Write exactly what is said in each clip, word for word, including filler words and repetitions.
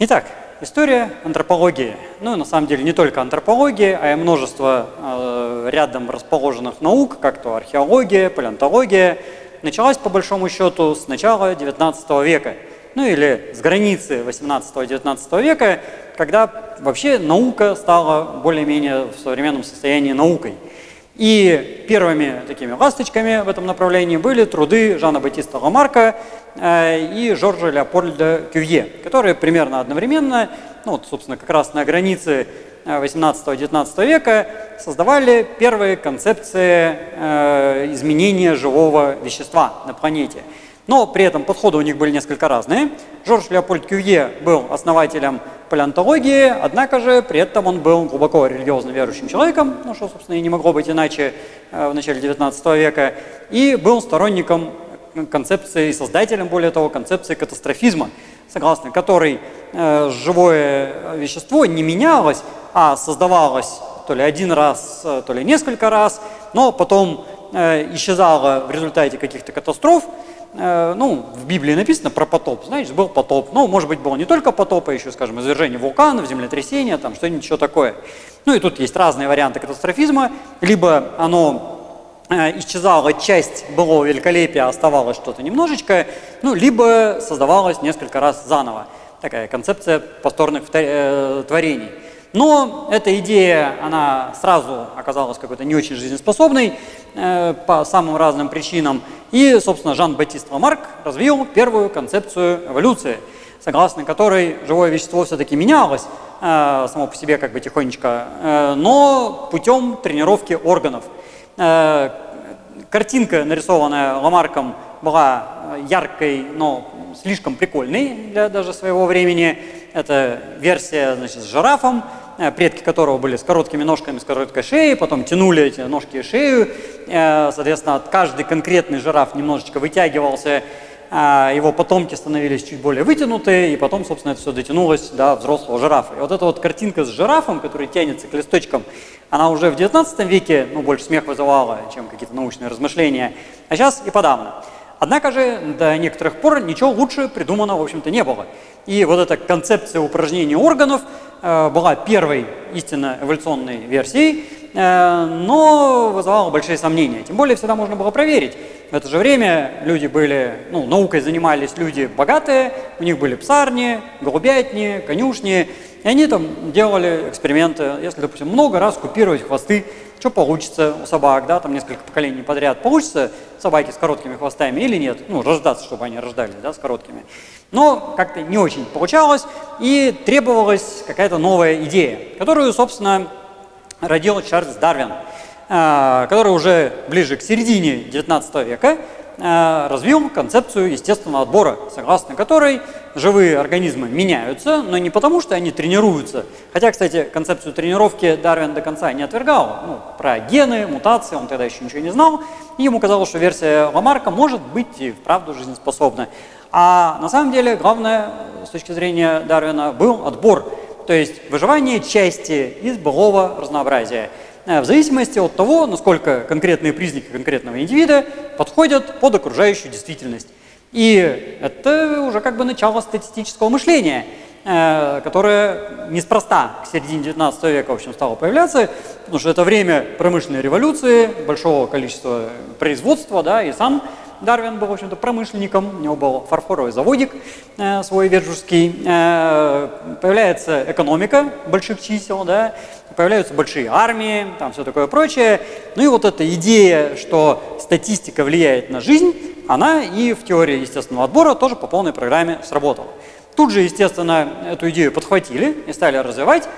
Итак, история антропологии, ну и на самом деле не только антропологии, а и множество э, рядом расположенных наук, как то археология, палеонтология, началась по большому счету с начала девятнадцатого века, ну или с границы восемнадцатого-девятнадцатого века, когда вообще наука стала более-менее в современном состоянии наукой. И первыми такими ласточками в этом направлении были труды Жана Батиста Ламарка и Жоржа Леопольда Кювье, которые примерно одновременно, ну вот, собственно, как раз на границе восемнадцатого-девятнадцатого века создавали первые концепции изменения живого вещества на планете. Но при этом подходы у них были несколько разные. Жорж Леопольд Кювье был основателем палеонтологии, однако же при этом он был глубоко религиозно верующим человеком, ну что, собственно, и не могло быть иначе в начале девятнадцатого века, и был сторонником концепции, создателем, более того, концепции катастрофизма, согласно которой э, живое вещество не менялось, а создавалось то ли один раз, то ли несколько раз, но потом э, исчезало в результате каких-то катастроф. Ну, в Библии написано про потоп, значит, был потоп. Ну, может быть, был не только потоп, а еще, скажем, извержение вулканов, землетрясение, там что-нибудь еще такое. Ну, и тут есть разные варианты катастрофизма. Либо оно э, исчезало, часть былого великолепия, оставалось что-то немножечко, ну, либо создавалось несколько раз заново. Такая концепция повторных творений. Но эта идея, она сразу оказалась какой-то не очень жизнеспособной э, по самым разным причинам. И, собственно, Жан-Батист Ламарк развил первую концепцию эволюции, согласно которой живое вещество все-таки менялось э, само по себе как бы тихонечко, э, но путем тренировки органов. Э, картинка, нарисованная Ламарком, была яркой, но слишком прикольной для даже своего времени. Это версия, значит, с жирафом, предки которого были с короткими ножками, с короткой шеей, потом тянули эти ножки и шею, соответственно, каждый конкретный жираф немножечко вытягивался, его потомки становились чуть более вытянутые, и потом, собственно, это все дотянулось до взрослого жирафа. И вот эта вот картинка с жирафом, который тянется к листочкам, она уже в девятнадцатом веке, ну, больше смех вызывала, чем какие-то научные размышления, а сейчас и подавно. Однако же до некоторых пор ничего лучше придумано, в общем-то, не было. И вот эта концепция упражнений органов э, была первой истинно эволюционной версией, э, но вызывала большие сомнения. Тем более всегда можно было проверить. В это же время люди были, ну, наукой занимались люди богатые, у них были псарни, голубятни, конюшни, и они там делали эксперименты. Если, допустим, много раз купировать хвосты, что получится у собак, да, там несколько поколений подряд, получится собаки с короткими хвостами или нет, ну, рождаться, чтобы они рождались, да, с короткими. Но как-то не очень получалось, и требовалась какая-то новая идея, которую, собственно, родил Чарльз Дарвин, который уже ближе к середине девятнадцатого века развил концепцию естественного отбора, согласно которой живые организмы меняются, но не потому, что они тренируются. Хотя, кстати, концепцию тренировки Дарвин до конца не отвергал. Ну, про гены, мутации он тогда еще ничего не знал. И ему казалось, что версия Ламарка может быть и вправду жизнеспособна. А на самом деле, главное, с точки зрения Дарвина, был отбор. То есть выживание части из былого разнообразия, в зависимости от того, насколько конкретные признаки конкретного индивида подходят под окружающую действительность. И это уже как бы начало статистического мышления, которое неспроста к середине девятнадцатого века, в общем, стало появляться, потому что это время промышленной революции, большого количества производства, да, и сам Дарвин был, в общем-то, промышленником, у него был фарфоровый заводик э, свой верджурский, э, появляется экономика больших чисел, да, появляются большие армии, там все такое прочее. Ну и вот эта идея, что статистика влияет на жизнь, она и в теории естественного отбора тоже по полной программе сработала. Тут же, естественно, эту идею подхватили и стали развивать,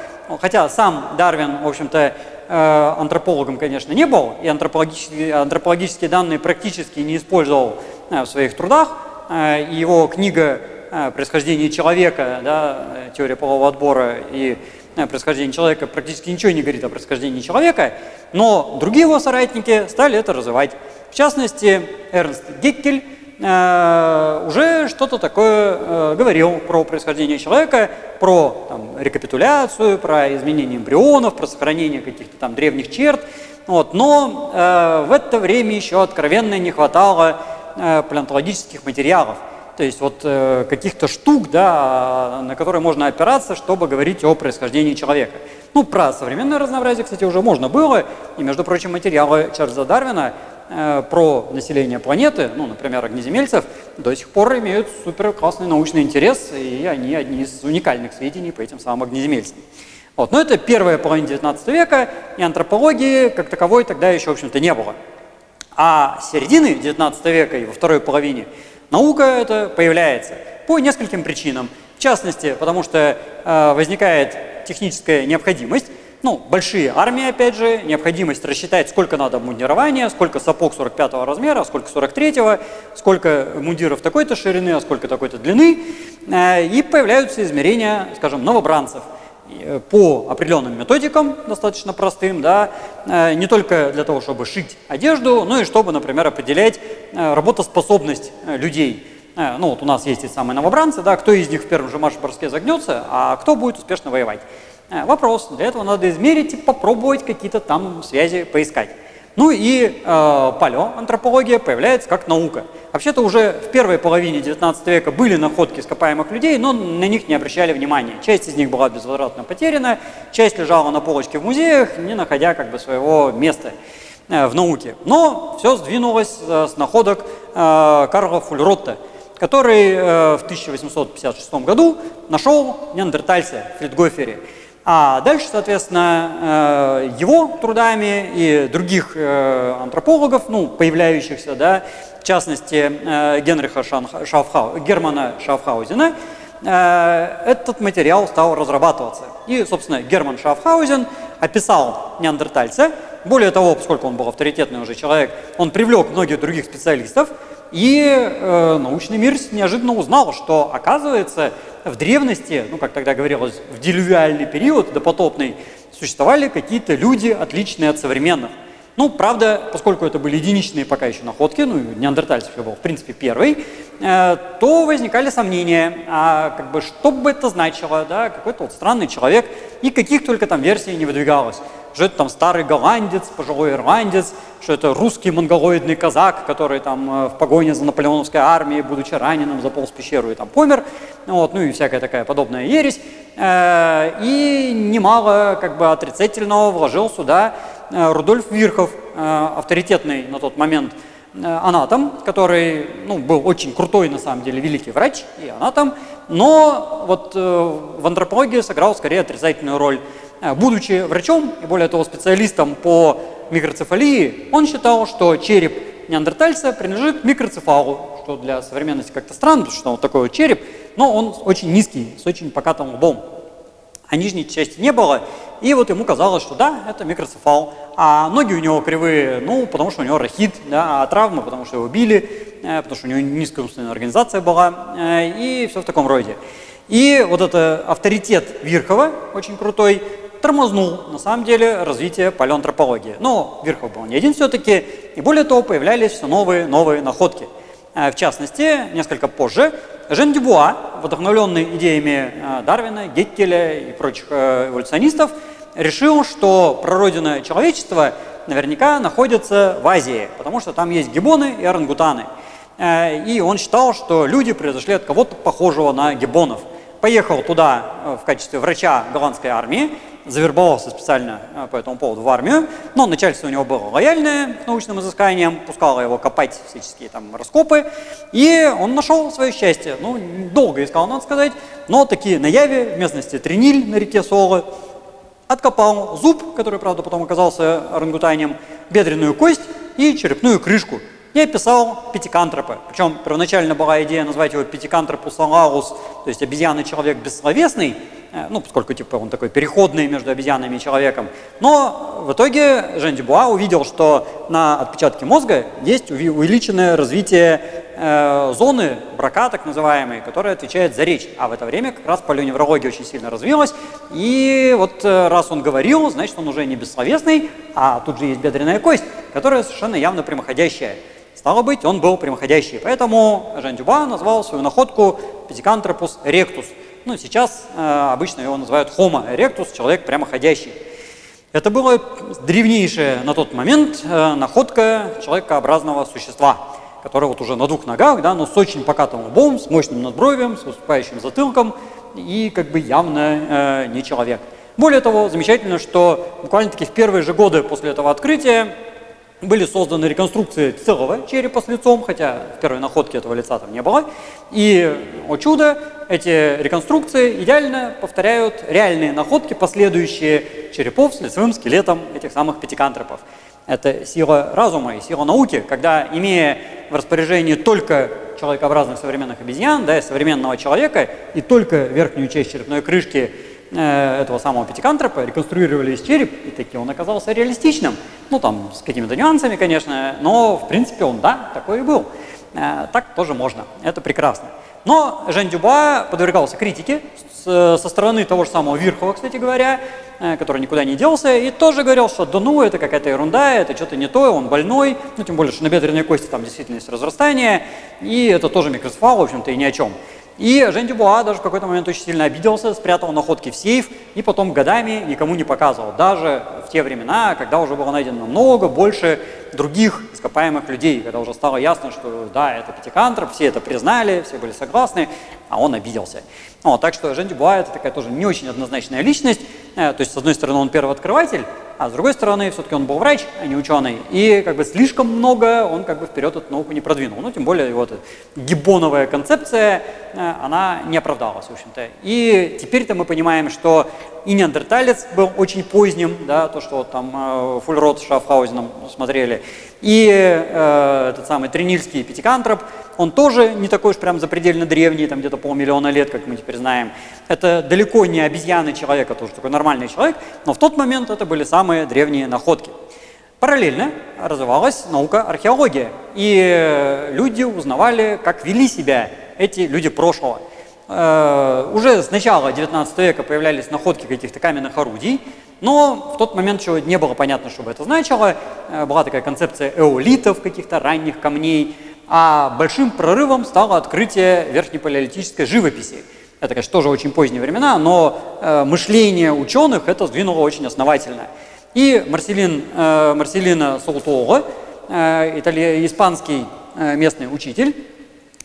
хотя сам Дарвин, в общем-то, антропологом, конечно, не был, и антропологические, антропологические данные практически не использовал в своих трудах. Его книга «Происхождение человека», да, «Теория полового отбора» и «Происхождение человека» практически ничего не говорит о происхождении человека, но другие его соратники стали это развивать. В частности, Эрнст Геккель уже что-то такое говорил про происхождение человека, про там, рекапитуляцию, про изменение эмбрионов, про сохранение каких-то там древних черт. Вот. Но э, в это время еще откровенно не хватало э, палеонтологических материалов. то есть вот э, каких-то штук, да, на которые можно опираться, чтобы говорить о происхождении человека. Ну, про современное разнообразие, кстати, уже можно было, и, между прочим, материалы Чарльза Дарвина э, про население планеты, ну, например, огнеземельцев, до сих пор имеют супер классный научный интерес, и они одни из уникальных сведений по этим самым огнеземельцам. Вот, но это первая половина девятнадцатого века, и антропологии как таковой тогда еще, в общем-то, не было. А с середины девятнадцатого века и во второй половине наука это появляется по нескольким причинам. В частности, потому что э, возникает техническая необходимость, ну, большие армии, опять же, необходимость рассчитать, сколько надо мундирования, сколько сапог сорок пятого размера, сколько сорок третьего, сколько мундиров такой-то ширины, а сколько такой-то длины. Э, и появляются измерения, скажем, новобранцев по определенным методикам, достаточно простым, да, не только для того, чтобы шить одежду, но и чтобы, например, определять работоспособность людей. Ну вот у нас есть эти самые новобранцы, да, кто из них в первом же марш-броске загнется, а кто будет успешно воевать. Вопрос, для этого надо измерить и попробовать какие-то там связи поискать. Ну и э, палеоантропология появляется как наука. Вообще-то уже в первой половине девятнадцатого века были находки ископаемых людей, но на них не обращали внимания. Часть из них была безвозвратно потеряна, часть лежала на полочке в музеях, не находя как бы своего места э, в науке. Но все сдвинулось э, с находок э, Карла Фульротта, который э, в тысяча восемьсот пятьдесят шестом году нашел неандертальца в Флитгофере. А дальше, соответственно, его трудами и других антропологов, ну, появляющихся, да, в частности, Генриха Шафхау... Германа Шафхаузена, этот материал стал разрабатываться. И, собственно, Герман Шафхаузен описал неандертальца. Более того, поскольку он был авторитетный уже человек, он привлек многих других специалистов, и э, научный мир неожиданно узнал, что, оказывается, в древности, ну, как тогда говорилось, в делювиальный период, допотопный, существовали какие-то люди, отличные от современных. Ну, правда, поскольку это были единичные пока еще находки, ну, неандертальцев я был, в принципе, первый, э, то возникали сомнения, а как бы, что бы это значило, да, какой-то вот странный человек, и каких только там версий не выдвигалось. Что это там старый голландец, пожилой ирландец, что это русский монголоидный казак, который там в погоне за наполеоновской армией, будучи раненым, заполз в пещеру и там помер, вот, ну и всякая такая подобная ересь. И немало как бы отрицательного вложил сюда Рудольф Вирхов, авторитетный на тот момент анатом, который, ну, был очень крутой, на самом деле, великий врач и анатом, но вот в антропологии сыграл скорее отрицательную роль. Будучи врачом и, более того, специалистом по микроцефалии, он считал, что череп неандертальца принадлежит микроцефалу, что для современности как-то странно, потому что он такой вот череп, но он очень низкий, с очень покатым лбом, а нижней части не было, и вот ему казалось, что да, это микроцефал, а ноги у него кривые, ну, потому что у него рахит, да, а травма, потому что его били, потому что у него низкая умственная организация была, и все в таком роде. И вот этот авторитет Вирхова, очень крутой, тормознул, на самом деле, развитие палеоантропологии. Но Вирхов был не один все-таки, и более того, появлялись все новые новые находки. В частности, несколько позже, Эжен Дюбуа, вдохновленный идеями Дарвина, Геккеля и прочих эволюционистов, решил, что прародина человечества наверняка находится в Азии, потому что там есть гиббоны и орангутаны. И он считал, что люди произошли от кого-то похожего на гиббонов. Поехал туда в качестве врача голландской армии, завербовался специально по этому поводу в армию, но начальство у него было лояльное к научным изысканиям, пускало его копать всяческие там раскопы, и он нашел свое счастье. Ну, долго искал, надо сказать, но такие на Яве, в местности Триниль на реке Соло, откопал зуб, который, правда, потом оказался орангутанием, бедренную кость и черепную крышку. Я писал пятикантропа, причем первоначально была идея назвать его пятикантропус алаус, то есть обезьяна-человек бессловесный, ну, поскольку типа он такой переходный между обезьянами и человеком. Но в итоге Эжен Дюбуа увидел, что на отпечатке мозга есть увеличенное развитие э, зоны Брака, так называемой, которая отвечает за речь. А в это время как раз палеоневрология очень сильно развилась, и вот э, раз он говорил, значит, он уже не бессловесный, а тут же есть бедренная кость, которая совершенно явно прямоходящая. Стало быть, он был прямоходящий, поэтому Эжен Дюбуа назвал свою находку Пятикантропус ректус. Ну, сейчас э, обычно его называют Homo erectus, человек прямоходящий. Это была древнейшая на тот момент э, находка человекообразного существа, который вот уже на двух ногах, да, но с очень покатым лбом, с мощным надбровием, с выступающим затылком и как бы явно э, не человек. Более того, замечательно, что буквально-таки в первые же годы после этого открытия были созданы реконструкции целого черепа с лицом, хотя в первой находке этого лица там не было. И, о чудо, эти реконструкции идеально повторяют реальные находки, последующие черепов с лицевым скелетом этих самых пятикантропов. Это сила разума и сила науки, когда, имея в распоряжении только человекообразных современных обезьян, да, и современного человека, и только верхнюю часть черепной крышки этого самого пятикантропа реконструировали из череп, и таки он оказался реалистичным. Ну, там, с какими-то нюансами, конечно, но, в принципе, он, да, такой и был. Э, так тоже можно, это прекрасно. Но Эжен Дюбуа подвергался критике с, со стороны того же самого Вирхова, кстати говоря, э, который никуда не делся, и тоже говорил, что да ну, это какая-то ерунда, это что-то не то, он больной, ну, тем более, что на бедренной кости там действительно есть разрастание, и это тоже микроцефал, в общем-то, и ни о чем. И Эжен Дюбуа даже в какой-то момент очень сильно обиделся, спрятал находки в сейф и потом годами никому не показывал, даже в те времена, когда уже было найдено намного больше других ископаемых людей, когда уже стало ясно, что да, это пятикантроп, все это признали, все были согласны, а он обиделся. Ну, так что Эжен Дюбуа — это такая тоже не очень однозначная личность, то есть с одной стороны он первооткрыватель, а с другой стороны все-таки он был врач, а не ученый, и как бы слишком много он как бы вперед эту науку не продвинул, ну тем более вот гиббоновая концепция, она не оправдалась, в общем-то. И теперь-то мы понимаем, что и неандерталец был очень поздним, да, то, что там Фульротт с Шафхаузеном смотрели, и э, этот самый тринильский пятикантроп, он тоже не такой уж прям запредельно древний, там где-то полмиллиона лет, как мы теперь знаем. Это далеко не обезьяны человека, тоже такой нормальный человек, но в тот момент это были самые древние находки. Параллельно развивалась наука археология, и люди узнавали, как вели себя эти люди прошлого. Э, уже с начала девятнадцатого века появлялись находки каких-то каменных орудий, но в тот момент еще не было понятно, что бы это значило. Э, была такая концепция эолитов, каких-то ранних камней, а большим прорывом стало открытие верхнепалеолитической живописи. Это, конечно, тоже очень поздние времена, но э, мышление ученых это сдвинуло очень основательно. И Марселин, э, Марселина Саутуола, э, итали... испанский э, местный учитель,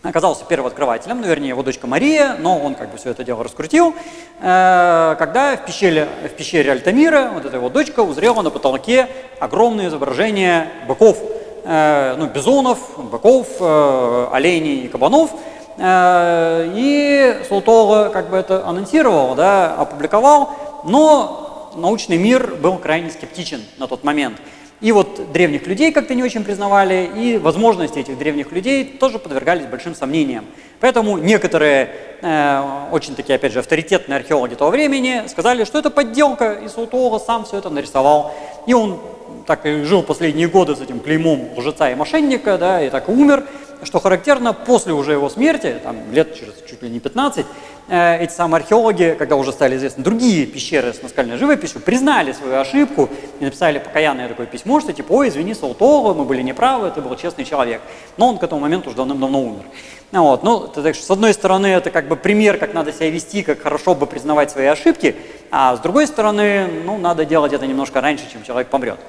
оказался первооткрывателем, ну, вернее, его дочка Мария, но он как бы все это дело раскрутил, э, когда в пещере, в пещере Альтамира вот эта его дочка узрела на потолке огромные изображения быков, э, ну, бизонов, быков, э, оленей и кабанов, э, и Саутуола как бы это анонсировал, да, опубликовал, но научный мир был крайне скептичен на тот момент. И вот древних людей как-то не очень признавали, и возможности этих древних людей тоже подвергались большим сомнениям. Поэтому некоторые, э, очень такие, опять же, авторитетные археологи того времени сказали, что это подделка, и Саутуола сам все это нарисовал. И он так и жил последние годы с этим клеймом лжеца и мошенника, да, и так и умер. Что характерно, после уже его смерти, там, лет через чуть ли не пятнадцать, э, эти самые археологи, когда уже стали известны другие пещеры с наскальной живописью, признали свою ошибку и написали покаянное такое письмо, что типа, ой, извини, Саутуола, мы были неправы, ты был честный человек. Но он к этому моменту уже давным-давно умер. Вот. Ну, так что, с одной стороны, это как бы пример, как надо себя вести, как хорошо бы признавать свои ошибки, а с другой стороны, ну, надо делать это немножко раньше, чем человек помрет.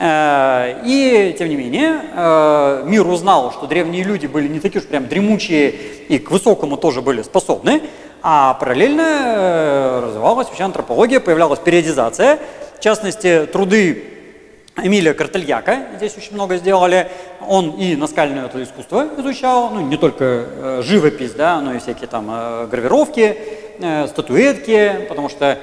И, тем не менее, мир узнал, что древние люди были не такие уж прям дремучие и к высокому тоже были способны, а параллельно развивалась вообще антропология, появлялась периодизация, в частности, труды Эмиля Картальяка, здесь очень много сделали, он и наскальное это искусство изучал, ну, не только живопись, да, но и всякие там гравировки, статуэтки, потому что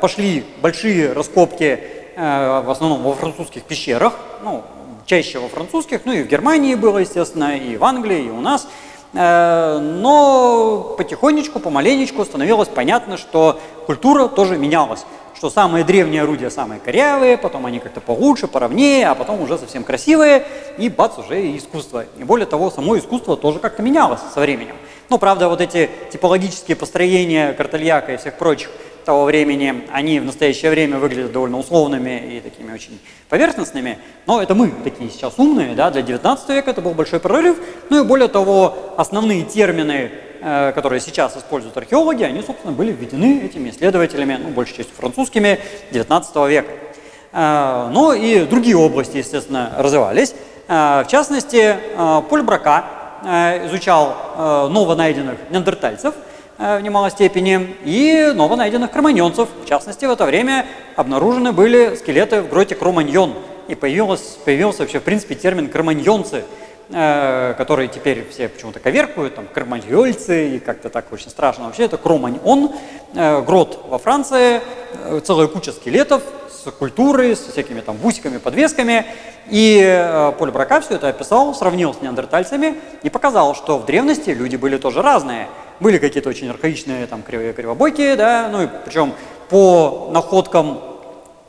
пошли большие раскопки, в основном во французских пещерах, ну, чаще во французских, ну и в Германии было, естественно, и в Англии, и у нас. Но потихонечку, помаленечку становилось понятно, что культура тоже менялась, что самые древние орудия самые корявые, потом они как-то получше, поровнее, а потом уже совсем красивые, и бац, уже и искусство. И более того, само искусство тоже как-то менялось со временем. Ну, правда, вот эти типологические построения Картальяка и всех прочих того времени, они в настоящее время выглядят довольно условными и такими очень поверхностными, но это мы такие сейчас умные, да, для девятнадцатого века это был большой прорыв, ну и более того, основные термины, э, которые сейчас используют археологи, они, собственно, были введены этими исследователями, ну, большей частью французскими, девятнадцатого века. Э, но и другие области, естественно, развивались. В частности, Поль Брака изучал новонайденных неандертальцев в немалой степени и новонайденных кроманьонцев. В частности, в это время обнаружены были скелеты в гроте Кроманьон, и появился, появился вообще в принципе термин «кроманьонцы», которые теперь все почему-то коверкуют, там, кроманьольцы, и как-то так очень страшно. Вообще это Кроманьон, грот во Франции, целая куча скелетов с культурой, с всякими там бусиками, подвесками. И Поль Брака все это описал, сравнил с неандертальцами и показал, что в древности люди были тоже разные. Были какие-то очень архаичные там кривобойки, да, ну и причем по находкам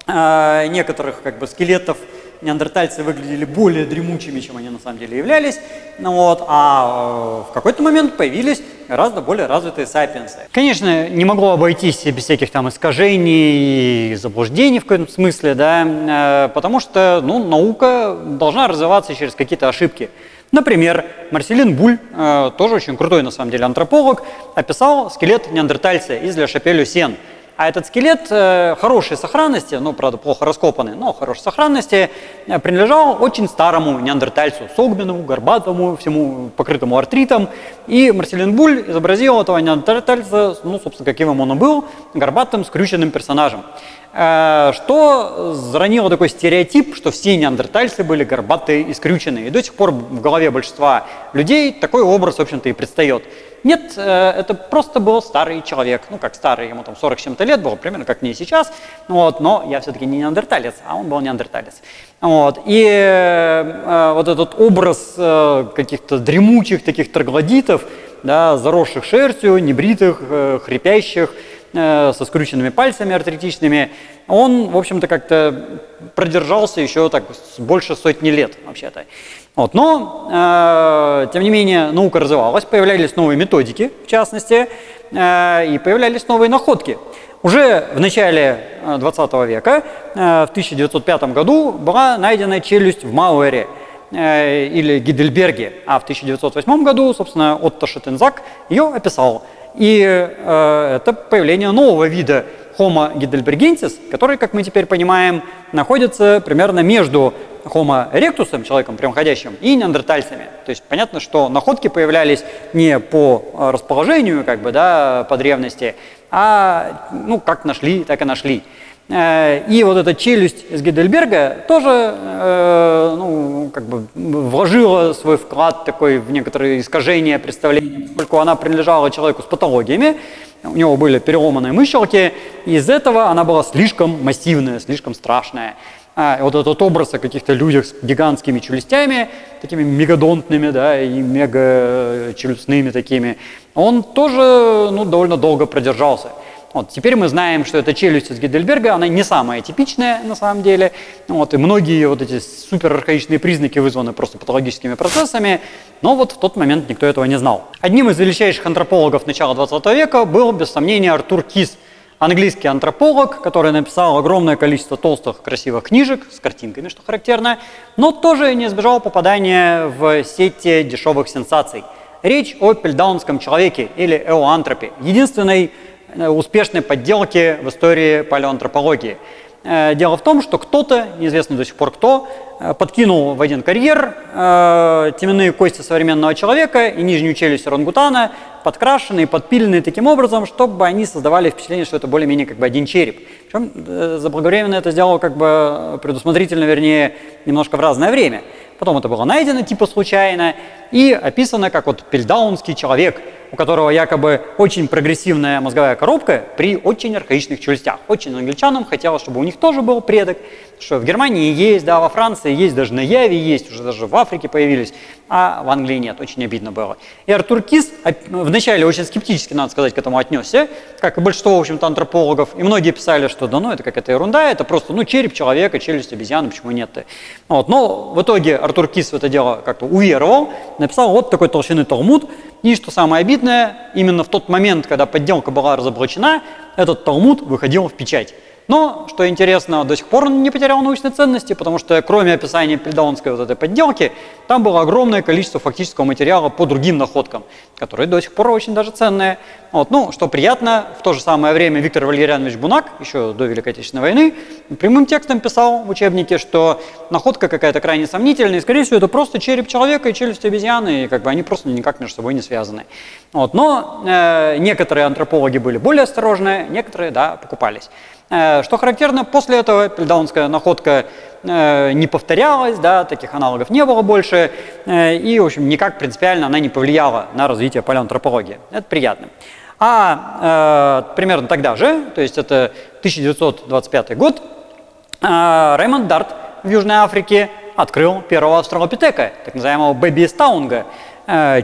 э, некоторых как бы скелетов неандертальцы выглядели более дремучими, чем они на самом деле являлись, ну, вот, а в какой-то момент появились гораздо более развитые сапиенсы. Конечно, не могло обойтись без всяких там искажений и заблуждений в каком-то смысле, да, потому что ну, наука должна развиваться через какие-то ошибки. Например, Марселин Буль, э, тоже очень крутой на самом деле антрополог, описал скелет неандертальца из Ля Шапель-Люсьен. А этот скелет э, хорошей сохранности, ну, правда, плохо раскопанный, но хорошей сохранности, э, принадлежал очень старому неандертальцу, согбенному, горбатому, всему покрытому артритом. И Марселин Буль изобразил этого неандертальца, ну, собственно, каким он и был, горбатым, скрюченным персонажем. Э, что заронило такой стереотип, что все неандертальцы были горбатые и скрюченные. И до сих пор в голове большинства людей такой образ, в общем-то, и предстает. Нет, это просто был старый человек, ну как старый, ему там сорок с чем-то лет было, примерно как мне сейчас, вот, но я все-таки не неандерталец, а он был неандерталец. Вот. И э, вот этот образ э, каких-то дремучих таких троглодитов, да, заросших шерстью, небритых, э, хрипящих, э, со скрюченными пальцами артритичными, он, в общем-то, как-то продержался еще так больше сотни лет вообще-то. Вот, но, э, тем не менее, наука развивалась, появлялись новые методики, в частности, э, и появлялись новые находки. Уже в начале двадцатого века, э, в тысяча девятьсот пятом году, была найдена челюсть в Мауэре э, или Гидельберге, а в тысяча девятьсот восьмом году, собственно, Отто Шетензак ее описал. И э, это появление нового вида Homo гидельбергенсис, который, как мы теперь понимаем, находится примерно между Homo erectus, человеком прямоходящим, и неандертальцами. То есть понятно, что находки появлялись не по расположению, как бы, да, по древности, а ну, как нашли, так и нашли. И вот эта челюсть из Гидельберга тоже э, ну, как бы вложила свой вклад такой в некоторые искажения представления, поскольку она принадлежала человеку с патологиями, у него были переломанные мыщелки, и из этого она была слишком массивная, слишком страшная. А, вот этот образ о каких-то людях с гигантскими челюстями, такими мегадонтными, да, и мегачелюстными такими, он тоже ну, довольно долго продержался. Вот, теперь мы знаем, что эта челюсть из Гидельберга, она не самая типичная на самом деле. Вот, и многие вот эти суперархаичные признаки вызваны просто патологическими процессами, но вот в тот момент никто этого не знал. Одним из величайших антропологов начала двадцатого века был, без сомнения, Артур Кис, английский антрополог, который написал огромное количество толстых красивых книжек с картинками, что характерно, но тоже не избежал попадания в сети дешевых сенсаций. Речь о пельдаунском человеке или эоантропе, единственной успешной подделки в истории палеоантропологии. Дело в том, что кто-то, неизвестно до сих пор кто, подкинул в один карьер э, теменные кости современного человека и нижнюю челюсть орангутана, подкрашенные, подпиленные таким образом, чтобы они создавали впечатление, что это более-менее как бы один череп. Причем э, заблаговременно это сделал как бы предусмотрительно, вернее, немножко в разное время. Потом это было найдено типа случайно и описано как вот пельдаунский человек, у которого якобы очень прогрессивная мозговая коробка при очень архаичных челюстях. Очень англичанам хотелось, чтобы у них тоже был предок, что в Германии есть, да, во Франции есть, даже на Яве есть, уже даже в Африке появились, а в Англии нет, очень обидно было. И Артур Кис вначале очень скептически, надо сказать, к этому отнесся, как и большинство, в общем-то, антропологов, и многие писали, что да ну, это какая-то ерунда, это просто, ну, череп человека, челюсть обезьяны, почему нет-то. Вот, но в итоге Артур Кис в это дело как-то уверовал, написал вот такой толщины Талмуд, и, что самое обидное, именно в тот момент, когда подделка была разоблачена, этот Талмуд выходил в печать. Но, что интересно, до сих пор он не потерял научной ценности, потому что кроме описания придонской вот этой подделки, там было огромное количество фактического материала по другим находкам, которые до сих пор очень даже ценные. Вот. Ну, что приятно, в то же самое время Виктор Валерьянович Бунак, еще до Великой Отечественной войны, прямым текстом писал в учебнике, что находка какая-то крайне сомнительная, и, скорее всего, это просто череп человека и челюсть обезьяны, и как бы они просто никак между собой не связаны. Вот. Но э, некоторые антропологи были более осторожны, некоторые, да, покупались. Что характерно, после этого пельдаунская находка э, не повторялась, да, таких аналогов не было больше, э, и, в общем, никак принципиально она не повлияла на развитие палеоантропологии. Это приятно. А э, примерно тогда же, то есть это тысяча девятьсот двадцать пятый год, э, Раймонд Дарт в Южной Африке открыл первого австралопитека, так называемого Бэби Стаунга.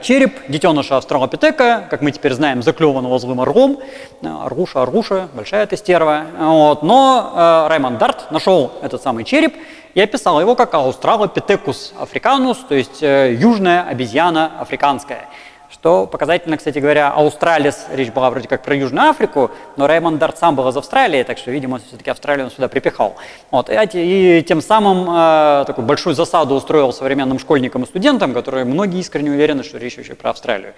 Череп детеныша австралопитека, как мы теперь знаем, заклеванного злым орлом. Аргуша, аргуша, большая эта стерва. Вот. Но э, Раймонд Дарт нашел этот самый череп и описал его как Australopithecus africanus, то есть э, южная обезьяна африканская. Что показательно, кстати говоря, Аустралис, речь была вроде как про Южную Африку, но Раймонд Дарт сам был из Австралии, так что, видимо, все-таки Австралию он сюда припихал. Вот. И, и тем самым э, такую большую засаду устроил современным школьникам и студентам, которые многие искренне уверены, что речь еще про Австралию.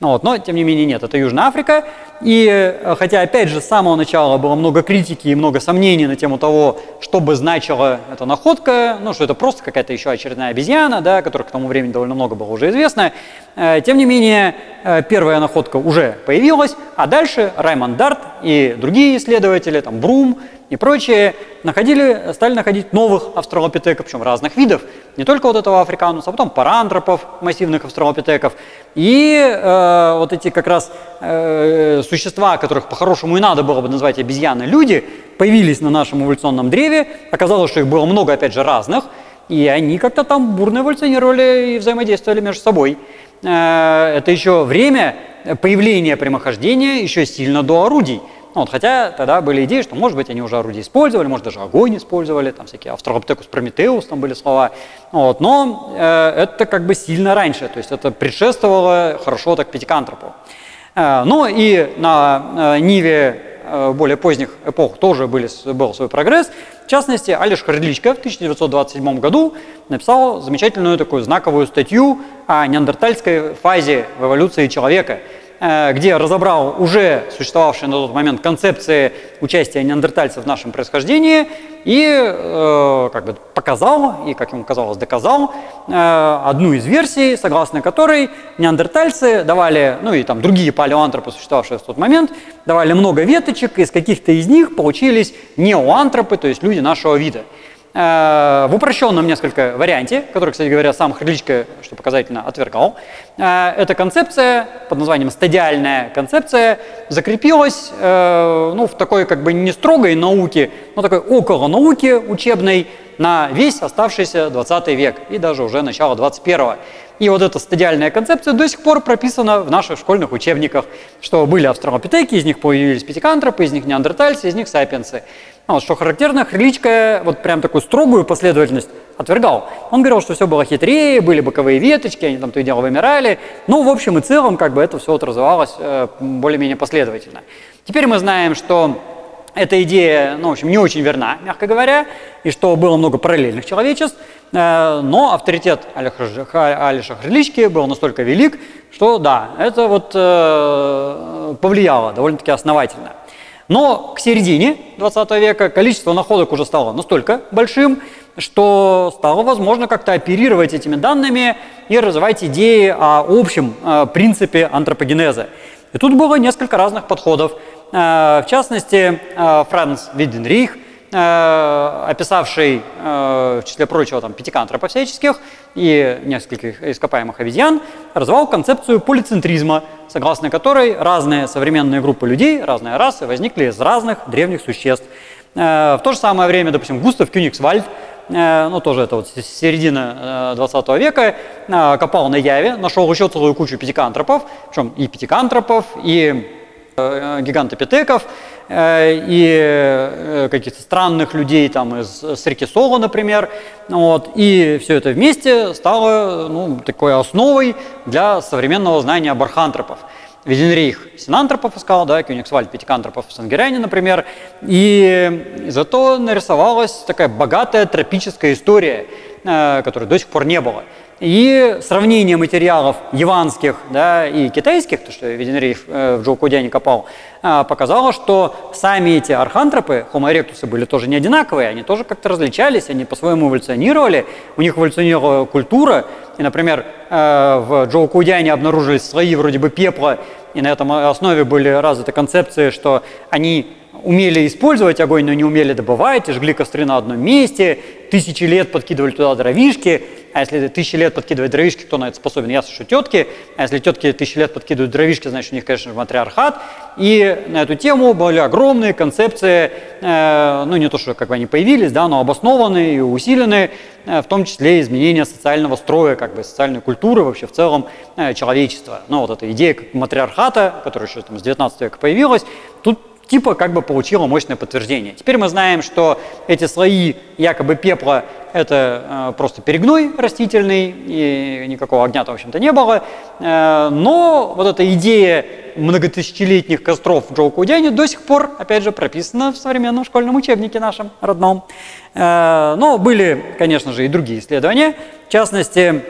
Вот. Но, тем не менее, нет, это Южная Африка. И хотя, опять же, с самого начала было много критики и много сомнений на тему того, что бы значила эта находка, ну, что это просто какая-то еще очередная обезьяна, да, которая к тому времени довольно много было уже известно, э, тем не менее, первая находка уже появилась, а дальше Раймонд Дарт и другие исследователи, там Брум и прочие, находили, стали находить новых австралопитеков, причем разных видов, не только вот этого африкануса, а потом парантропов, массивных австралопитеков. И э, вот эти как раз э, существа, которых по-хорошему и надо было бы назвать обезьяны-люди, появились на нашем эволюционном древе. Оказалось, что их было много, опять же, разных, и они как-то там бурно эволюционировали и взаимодействовали между собой. Это еще время появления прямохождения еще сильно до орудий. Вот, хотя тогда были идеи, что, может быть, они уже орудия использовали, может, даже огонь использовали, там всякие Австралопитекус Прометеус, там были слова. Вот, но э, это как бы сильно раньше, то есть это предшествовало хорошо так пятикантропу. Э, ну и на э, ниве э, более поздних эпох тоже были, был свой прогресс. В частности, Алеш Грдличка в тысяча девятьсот двадцать седьмом году написал замечательную такую знаковую статью о неандертальской фазе в эволюции человека, где разобрал уже существовавшие на тот момент концепции участия неандертальцев в нашем происхождении и э, как бы показал, и, как ему казалось, доказал э, одну из версий, согласно которой неандертальцы давали, ну и там другие палеоантропы, существовавшие в тот момент, давали много веточек, из каких-то из них получились неоантропы, то есть люди нашего вида. В упрощенном несколько варианте, который, кстати говоря, сам Грдличка, что показательно, отвергал, эта концепция под названием стадиальная концепция закрепилась ну, в такой как бы не строгой науке, но такой около науки учебной на весь оставшийся двадцатый век и даже уже начало двадцать первого. И вот эта стадиальная концепция до сих пор прописана в наших школьных учебниках, что были австралопитеки, из них появились пятикантропы, из них неандертальцы, из них сапиенсы. Вот, что характерно, Грдличка вот прям такую строгую последовательность отвергал. Он говорил, что все было хитрее, были боковые веточки, они там то и дело вымирали. Ну, в общем и целом, как бы это все вот развивалось э, более-менее последовательно. Теперь мы знаем, что эта идея, ну, в общем, не очень верна, мягко говоря, и что было много параллельных человечеств, э, но авторитет Алеша Грдлички был настолько велик, что да, это вот э, повлияло довольно-таки основательно. Но к середине двадцатого века количество находок уже стало настолько большим, что стало возможно как-то оперировать этими данными и развивать идеи о общем э, принципе антропогенеза. И тут было несколько разных подходов. Э, в частности, э, Франц Виденрих, э, описавший, э, в числе прочего, там, пятикантропов всяческих и нескольких ископаемых обезьян, развивал концепцию полицентризма, согласно которой разные современные группы людей, разные расы возникли из разных древних существ. В то же самое время, допустим, Густав Кёнигсвальд, ну тоже это вот середина двадцатого века, копал на Яве, нашел еще целую кучу пятикантропов, причем и пятикантропов, и гигантопитеков, и каких-то странных людей там из Срикисола, например. Вот. И все это вместе стало ну, такой основой для современного знания бархантропов. Виденрих синантропов искал, да, Кёнигсвальд пятикантропов в Сангерейне, например. И зато нарисовалась такая богатая тропическая история, которой до сих пор не было. И сравнение материалов яванских, да, и китайских, то, что Виденрих в Джоукудяне копал, показало, что сами эти архантропы, Homo erectus, были тоже не одинаковые, они тоже как-то различались, они по-своему эволюционировали, у них эволюционировала культура. И, например, в Джоукудяне обнаружились слои вроде бы пепла, и на этом основе были развиты концепции, что они умели использовать огонь, но не умели добывать, и жгли костры на одном месте, тысячи лет подкидывали туда дровишки, а если тысячи лет подкидывать дровишки, кто на это способен? Ясно, что тетки. А если тетки тысячи лет подкидывают дровишки, значит, у них, конечно же, матриархат. И на эту тему были огромные концепции, э, ну не то, что как бы они появились, да, но обоснованные и усиленные, э, в том числе изменения социального строя, как бы социальной культуры вообще в целом э, человечества. Ну вот эта идея матриархата, которая еще там с девятнадцатого века появилась, тут типа как бы получила мощное подтверждение. Теперь мы знаем, что эти слои якобы пепла – это э, просто перегной растительный, и никакого огня там, в общем-то, не было. Э, но вот эта идея многотысячелетних костров в Джоукудяне до сих пор, опять же, прописана в современном школьном учебнике нашем родном. Э, но были, конечно же, и другие исследования. В частности,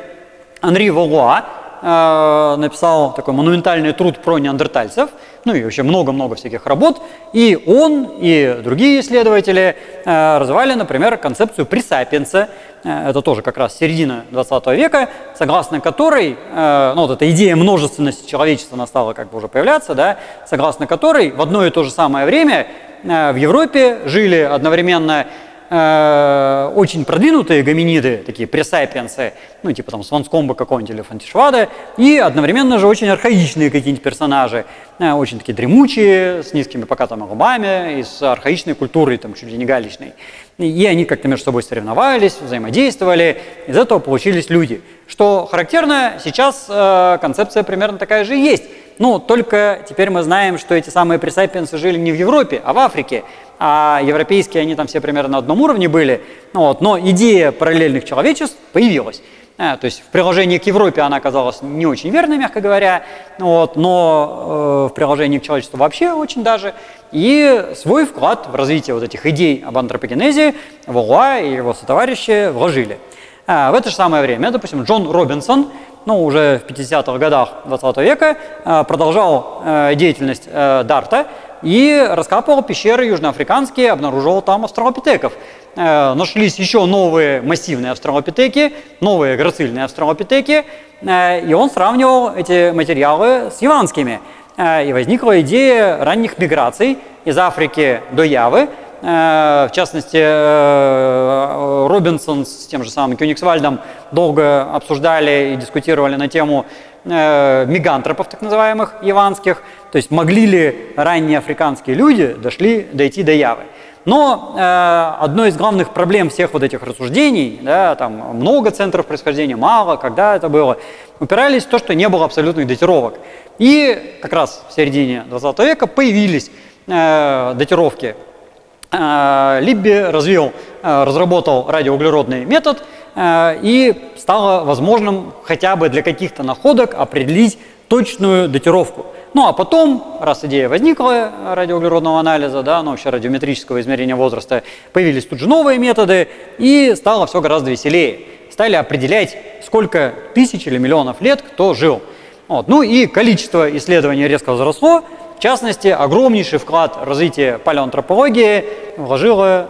Анри Валлуа э, написал такой монументальный труд про неандертальцев, ну и вообще много-много всяких работ, и он, и другие исследователи э, развивали, например, концепцию пресапиенса, э, это тоже как раз середина двадцатого века, согласно которой, э, ну вот эта идея множественности человечества, она стала как бы уже появляться, да, согласно которой в одно и то же самое время э, в Европе жили одновременно э, очень продвинутые гоминиды, такие пресапиенсы, ну типа там Сванскомба какого-нибудь или Фантишвада, и одновременно же очень архаичные какие-нибудь персонажи, очень такие дремучие, с низкими покатыми лбами и с архаичной культурой, там, чуть ли не галичной. И они как-то между собой соревновались, взаимодействовали, из этого получились люди. Что характерно, сейчас э, концепция примерно такая же и есть. Ну, только теперь мы знаем, что эти самые пресапиенсы жили не в Европе, а в Африке, а европейские они там все примерно на одном уровне были, вот, но идея параллельных человечеств появилась. А, то есть в приложении к Европе она оказалась не очень верной, мягко говоря, вот, но э, в приложении к человечеству вообще очень даже. И свой вклад в развитие вот этих идей об антропогенезе Валлуа и его сотоварищи вложили. А в это же самое время, допустим, Джон Робинсон, ну уже в пятидесятых годах двадцатого века, э, продолжал э, деятельность э, Дарта и раскапывал пещеры южноафриканские, обнаружил там австралопитеков. Нашлись еще новые массивные австралопитеки, новые грацильные австралопитеки, и он сравнивал эти материалы с яванскими. И возникла идея ранних миграций из Африки до Явы. В частности, Робинсон с тем же самым Кёнигсвальдом долго обсуждали и дискутировали на тему мегантропов, так называемых, яванских. То есть могли ли ранние африканские люди дошли, дойти до Явы. Но э, одной из главных проблем всех вот этих рассуждений, да, там много центров происхождения, мало, когда это было, упирались в то, что не было абсолютных датировок. И как раз в середине двадцатого века появились э, датировки. Э, Либби развил, э, разработал радиоуглеродный метод, э, и стало возможным хотя бы для каких-то находок определить точную датировку. Ну а потом, раз идея возникла радиоуглеродного анализа, да, ну вообще радиометрического измерения возраста, появились тут же новые методы, и стало все гораздо веселее. Стали определять, сколько тысяч или миллионов лет кто жил. Вот. Ну и количество исследований резко возросло. В частности, огромнейший вклад в развитие палеоантропологии вложила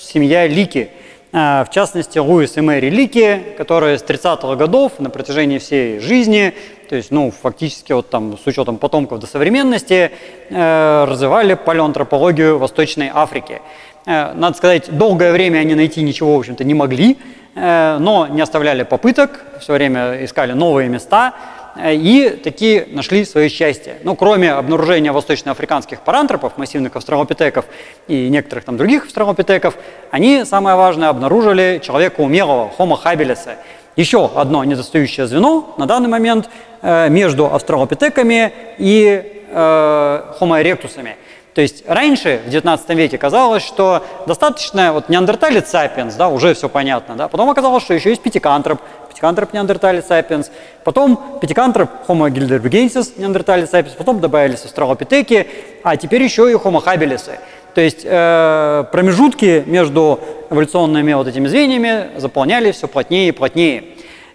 семья Лики. В частности, Луис и Мэри Лики, которые с тридцатых годов на протяжении всей жизни, то есть, ну, фактически вот там с учетом потомков до современности, э, развивали палеоантропологию Восточной Африки. Э, надо сказать, долгое время они найти ничего, в общем-то, не могли, э, но не оставляли попыток, все время искали новые места, э, и такие нашли свое счастье. Ну, кроме обнаружения восточноафриканских парантропов, массивных австралопитеков и некоторых там других австралопитеков, они, самое важное, обнаружили человека умелого, Homo habilis. Еще одно недостающее звено на данный момент э, между австралопитеками и э, Homo erectus'ами. То есть раньше, в девятнадцатом веке, казалось, что достаточно вот неандерталец сапиенс, да, уже все понятно, да, потом оказалось, что еще есть пятикантроп, пятикантроп неандерталец сапиенс, потом пятикантроп Homo heidelbergensis неандерталец сапиенс, потом добавились австралопитеки, а теперь еще и Homo habilis. То есть э, промежутки между эволюционными вот этими звеньями заполнялись все плотнее и плотнее.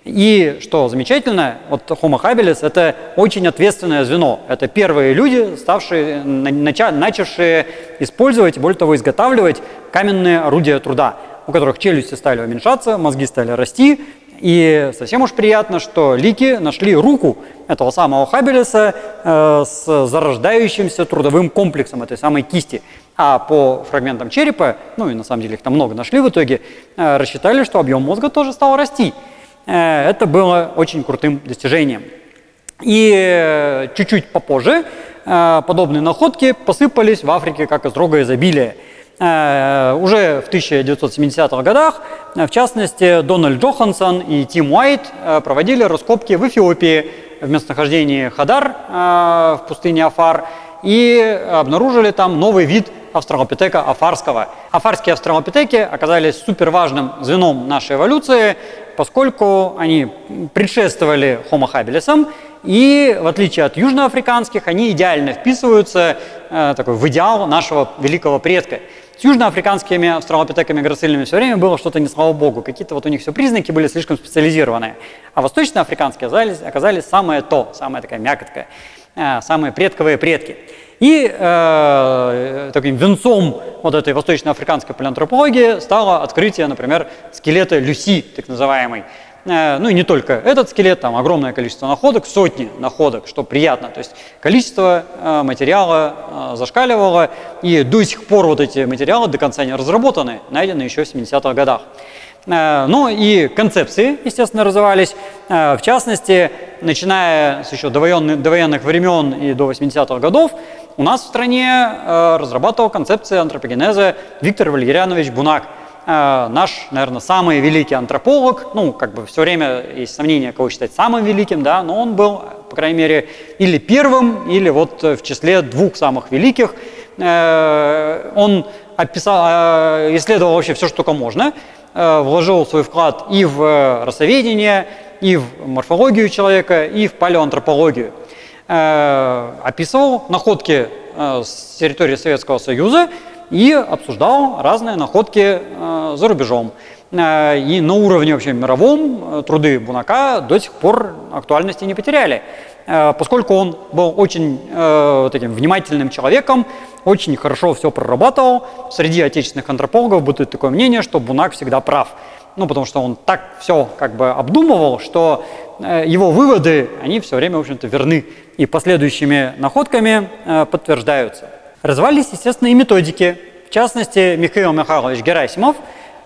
И, что замечательно, вот Homo habilis – это очень ответственное звено. Это первые люди, ставшие, нача, начавшие использовать, более того, изготавливать каменные орудия труда, у которых челюсти стали уменьшаться, мозги стали расти. И совсем уж приятно, что Лики нашли руку этого самого Хабелеса э, с зарождающимся трудовым комплексом этой самой кисти. А по фрагментам черепа, ну и на самом деле их там много нашли в итоге, э, рассчитали, что объем мозга тоже стал расти. Э, это было очень крутым достижением. И чуть-чуть э, попозже э, подобные находки посыпались в Африке как из рога изобилия. Uh, уже в тысяча девятьсот семидесятых годах, в частности, Дональд Джохансон и Тим Уайт uh, проводили раскопки в Эфиопии в местонахождении Хадар uh, в пустыне Афар и обнаружили там новый вид австралопитека афарского. Афарские австралопитеки оказались суперважным звеном нашей эволюции, поскольку они предшествовали Homo habilis, и, в отличие от южноафриканских, они идеально вписываются э, такой, в идеал нашего великого предка. С южноафриканскими австралопитеками грацильными все время было что-то не слава богу, какие-то вот у них все признаки были слишком специализированные. А восточноафриканские оказались, оказались самое то, самая такая мякотка, э, самые предковые предки. И э, таким венцом вот этой восточноафриканской палеантропологии стало открытие, например, скелета Люси, так называемой. Ну и не только этот скелет, там огромное количество находок, сотни находок, что приятно. То есть количество э, материала э, зашкаливало, и до сих пор вот эти материалы до конца не разработаны, найдены еще в семидесятых годах. Э, ну и концепции, естественно, развивались. Э, в частности, начиная с еще довоенных, довоенных времен и до восьмидесятых годов, у нас в стране э, разрабатывал концепцию антропогенеза Виктор Валерьянович Бунак. Наш, наверное, самый великий антрополог, ну, как бы все время есть сомнения, кого считать самым великим, да, но он был, по крайней мере, или первым, или вот в числе двух самых великих. Он описал, исследовал вообще все, что только можно, вложил свой вклад и в растениеведение, и в морфологию человека, и в палеоантропологию. Описывал находки с территории Советского Союза, и обсуждал разные находки э, за рубежом. Э, и на уровне вообще мировом э, труды Бунака до сих пор актуальности не потеряли, э, поскольку он был очень э, таким внимательным человеком, очень хорошо все прорабатывал. Среди отечественных антропологов бытует такое мнение, что Бунак всегда прав. Ну, потому что он так все как бы обдумывал, что э, его выводы, они все время, в общем-то, верны и последующими находками э, подтверждаются. Развались, естественно, и методики. В частности, Михаил Михайлович Герасимов,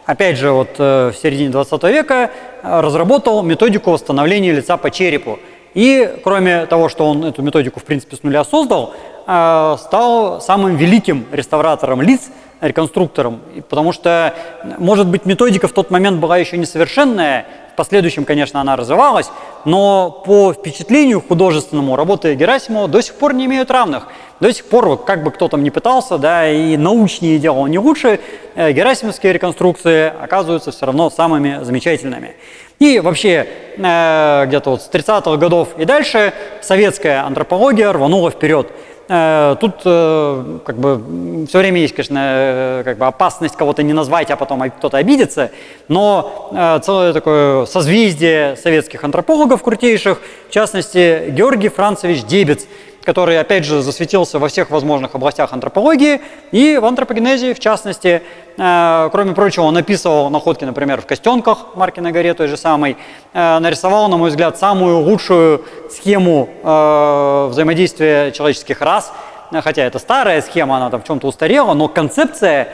опять же, вот в середине двадцатого века, разработал методику восстановления лица по черепу. И, кроме того, что он эту методику, в принципе, с нуля создал, стал самым великим реставратором лиц, реконструктором. Потому что, может быть, методика в тот момент была еще несовершенная, в последующем, конечно, она развивалась, но по впечатлению художественному работы Герасимова до сих пор не имеют равных. До сих пор, как бы кто там ни пытался, да, и научнее делал не лучше, герасимовские реконструкции оказываются все равно самыми замечательными. И вообще, где-то вот с тридцатых годов и дальше советская антропология рванула вперед. Тут как бы все время есть, конечно, как бы опасность кого-то не назвать, а потом кто-то обидится, но целое такое созвездие советских антропологов крутейших, в частности, Георгий Францевич Дебец, который, опять же, засветился во всех возможных областях антропологии и в антропогенезе, в частности. Кроме прочего, он описывал находки, например, в Костенках, Маркиной горе той же самой, нарисовал, на мой взгляд, самую лучшую схему взаимодействия человеческих рас, хотя это старая схема, она там в чем-то устарела, но концепция,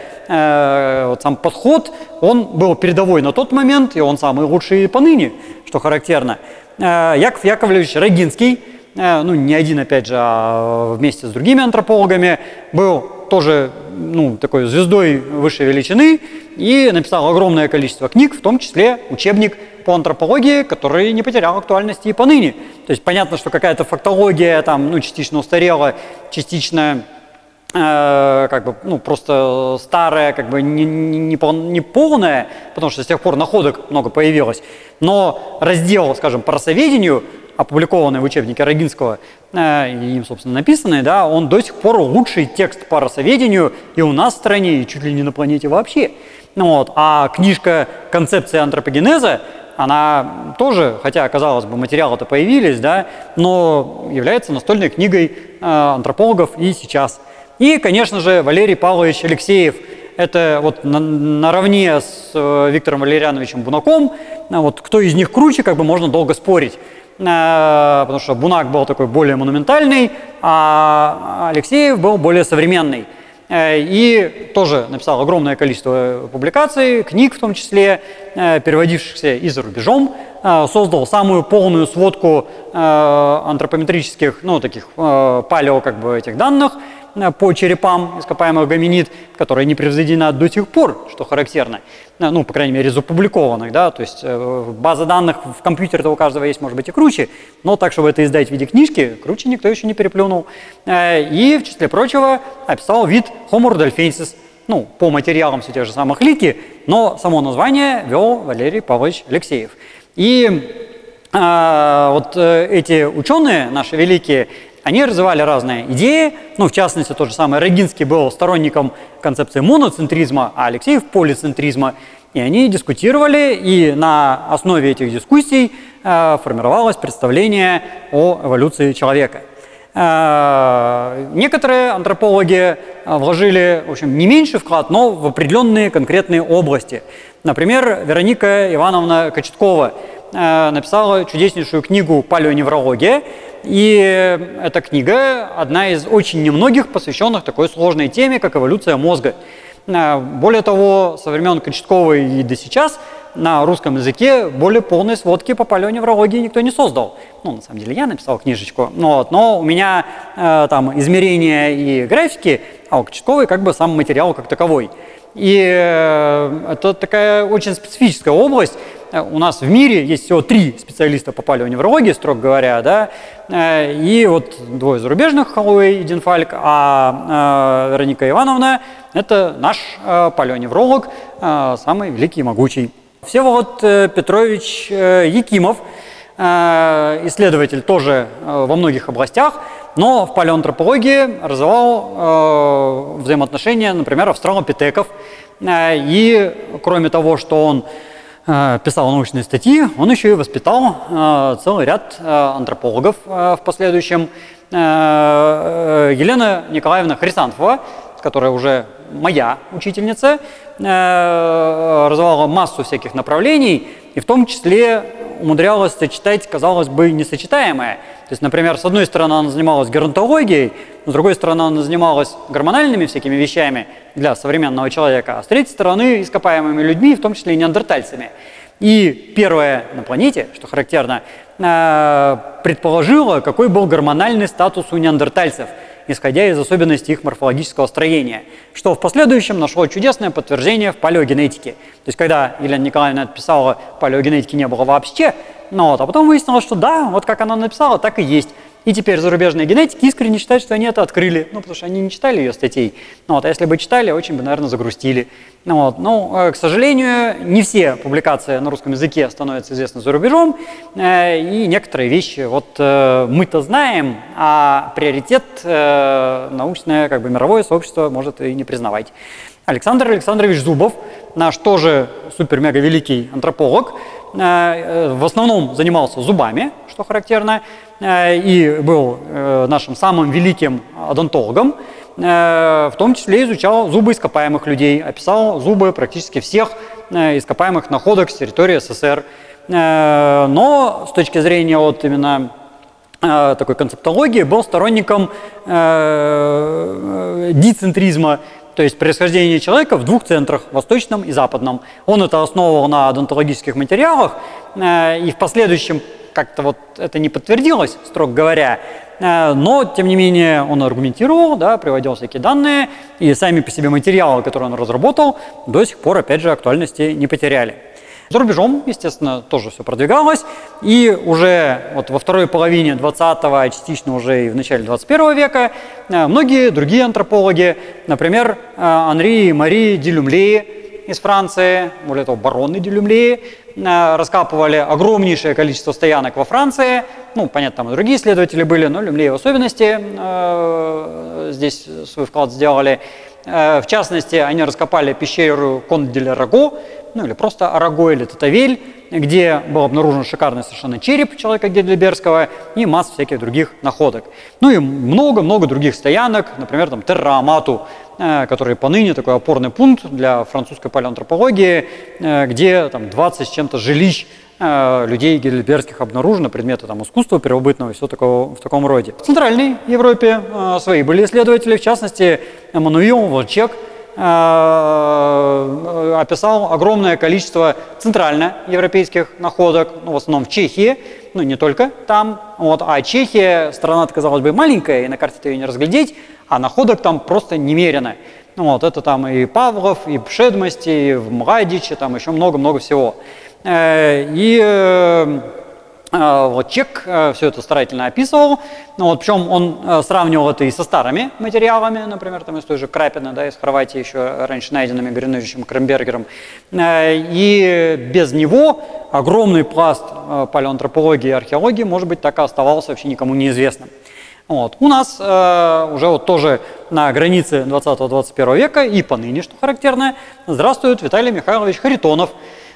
вот сам подход, он был передовой на тот момент, и он самый лучший поныне, что характерно. Яков Яковлевич Рогинский, ну, не один, опять же, а вместе с другими антропологами, был тоже, ну, такой звездой высшей величины и написал огромное количество книг, в том числе учебник по антропологии, который не потерял актуальности и поныне. То есть понятно, что какая-то фактология там, ну, частично устарела, частично как бы, ну, просто старая, как бы не, не, не полная, потому что с тех пор находок много появилось, но раздел, скажем, по расоведению, опубликованный в учебнике Рогинского, э, им, собственно, написанный, да, он до сих пор лучший текст по расоведению и у нас в стране, и чуть ли не на планете вообще. Ну, вот. А книжка «Концепция антропогенеза», она тоже, хотя, казалось бы, материалы-то появились, да, но является настольной книгой э, антропологов и сейчас. И, конечно же, Валерий Павлович Алексеев, это вот на, наравне с э, Виктором Валерьяновичем Бунаком, вот кто из них круче, как бы можно долго спорить, э, потому что Бунак был такой более монументальный, а Алексеев был более современный. Э, и тоже написал огромное количество публикаций, книг в том числе, э, переводившихся и за рубежом, э, создал самую полную сводку э, антропометрических, ну, таких э, палео, как бы, этих данных, по черепам ископаемых гоминид, которая не превзойдена до сих пор, что характерно, ну, по крайней мере, из опубликованных, да, то есть база данных в компьютере-то у каждого есть, может быть, и круче, но так, чтобы это издать в виде книжки, круче никто еще не переплюнул. И, в числе прочего, описал вид Homo rudolfensis, ну, по материалам все тех же самых Лики, но само название вел Валерий Павлович Алексеев. И а, вот эти ученые, наши великие, они развивали разные идеи, ну, в частности, тот же самый Рогинский был сторонником концепции моноцентризма, а Алексеев – полицентризма, и они дискутировали, и на основе этих дискуссий э, формировалось представление о эволюции человека. Э, некоторые антропологи вложили, в общем, не меньший вклад, но в определенные конкретные области. Например, Вероника Ивановна Кочеткова э, написала чудеснейшую книгу «Палеоневрология», и эта книга одна из очень немногих, посвященных такой сложной теме, как эволюция мозга. Более того, со времен Кочетковой и до сейчас на русском языке более полной сводки по палеоневрологии никто не создал. Ну, на самом деле, я написал книжечку, вот, но у меня э, там измерения и графики, а у Кочетковой как бы сам материал как таковой. И э, это такая очень специфическая область. У нас в мире есть всего три специалиста по палеоневрологии, строго говоря, да, и вот двое зарубежных, Холлоуэй и Дин Фальк, а Вероника Ивановна – это наш палеоневролог, самый великий и могучий. Всеволод Петрович Якимов, исследователь тоже во многих областях, но в палеоантропологии развивал взаимоотношения, например, австралопитеков, и кроме того, что он писал научные статьи, он еще и воспитал э, целый ряд э, антропологов э, в последующем. Э, э, Елена Николаевна Хрисанфова, которая уже моя учительница, э, развивала массу всяких направлений и в том числе умудрялась сочетать, казалось бы, несочетаемое. То есть, например, с одной стороны она занималась геронтологией, с другой стороны она занималась гормональными всякими вещами для современного человека, а с третьей стороны ископаемыми людьми, в том числе и неандертальцами. И первое на планете, что характерно, предположило, какой был гормональный статус у неандертальцев, исходя из особенностей их морфологического строения, что в последующем нашло чудесное подтверждение в палеогенетике. То есть, когда Елена Николаевна писала, палеогенетики не было вообще, ну, вот, а потом выяснилось, что да, вот как она написала, так и есть. И теперь зарубежные генетики искренне считают, что они это открыли, ну, потому что они не читали ее статей. Ну, вот, а если бы читали, очень бы, наверное, загрустили. Ну, вот, ну, к сожалению, не все публикации на русском языке становятся известны за рубежом, э, и некоторые вещи вот, э, мы-то знаем, а приоритет э, научное, как бы, мировое сообщество может и не признавать. Александр Александрович Зубов, наш тоже супер-мега-великий антрополог, в основном занимался зубами, что характерно, и был нашим самым великим одонтологом, в том числе изучал зубы ископаемых людей, описал зубы практически всех ископаемых находок с территории СССР. Но с точки зрения вот именно такой концептологии был сторонником дицентризма, то есть происхождение человека в двух центрах, восточном и западном. Он это основывал на одонтологических материалах, э, и в последующем как-то вот это не подтвердилось, строго говоря, э, но, тем не менее, он аргументировал, да, приводил всякие данные, и сами по себе материалы, которые он разработал, до сих пор, опять же, актуальности не потеряли. За рубежом, естественно, тоже все продвигалось, и уже вот во второй половине двадцатого, а частично уже и в начале двадцать первого века, многие другие антропологи, например, Анри и Мари де Люмле из Франции, более того, бароны де Люмле, раскапывали огромнейшее количество стоянок во Франции. Ну, понятно, там и другие исследователи были, но Люмле в особенности э, здесь свой вклад сделали. Э, в частности, они раскопали пещеру Кон-дель-Араго, ну или просто Араго или Татавель, где был обнаружен шикарный совершенно череп человека гейдельбергского и масса всяких других находок. Ну и много-много других стоянок, например, там Терра-Амату, который поныне такой опорный пункт для французской палеоантропологии, где там двадцать с чем-то жилищ людей гейдельбергских обнаружено, предметы там искусства, первобытного и все такого, в таком роде. В Центральной Европе свои были исследователи, в частности, Эмануэль Влчек описал огромное количество центральноевропейских находок, ну, в основном в Чехии, ну не только там. Вот, а Чехия, страна, казалось бы, маленькая, и на карте ее не разглядеть, а находок там просто немерено. Вот, это там и Павлов, и Пшедмости, и в Младиче, там еще много-много всего. И вот Чек все это старательно описывал, ну, вот, причем он сравнивал это и со старыми материалами, например, там из той же Крапины, да, из Хорватии, еще раньше найденными Гриневичем Крембергером. И без него огромный пласт палеоантропологии и археологии, может быть, так и оставался вообще никому неизвестным. Вот. У нас э, уже вот тоже на границе двадцатого-двадцать первого века и поныне, что характерно, здравствует Виталий Михайлович Харитонов,